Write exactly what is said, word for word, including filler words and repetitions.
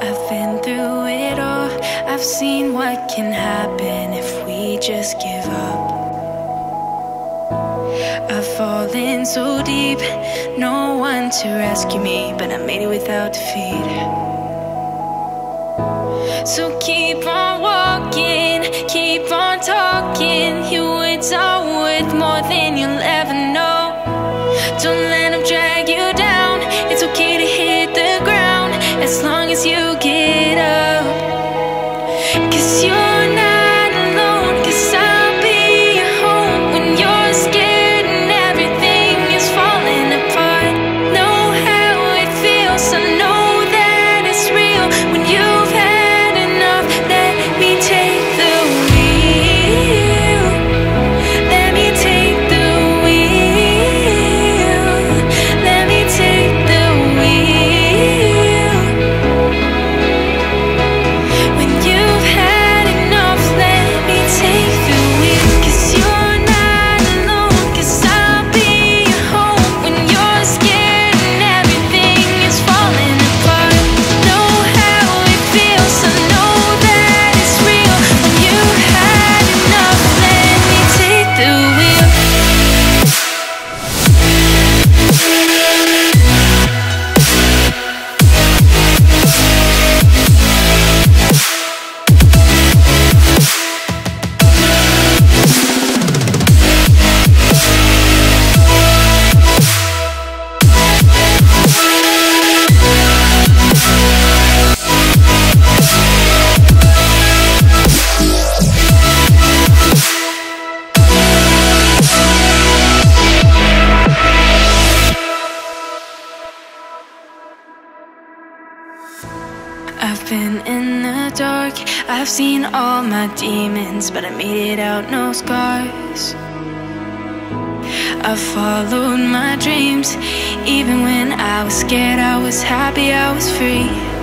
I've been through it all. I've seen what can happen if we just give up. I've fallen so deep, no one to rescue me, but I made it without defeat. So keep on walking, keep on talking. You were done with more than you'll ever know. Don't let them drag you down. It's okay to hit the ground as long as you get up. 'Cause you I've seen all my demons, but I made it out, no scars. I followed my dreams, even when I was scared. I was happy, I was free.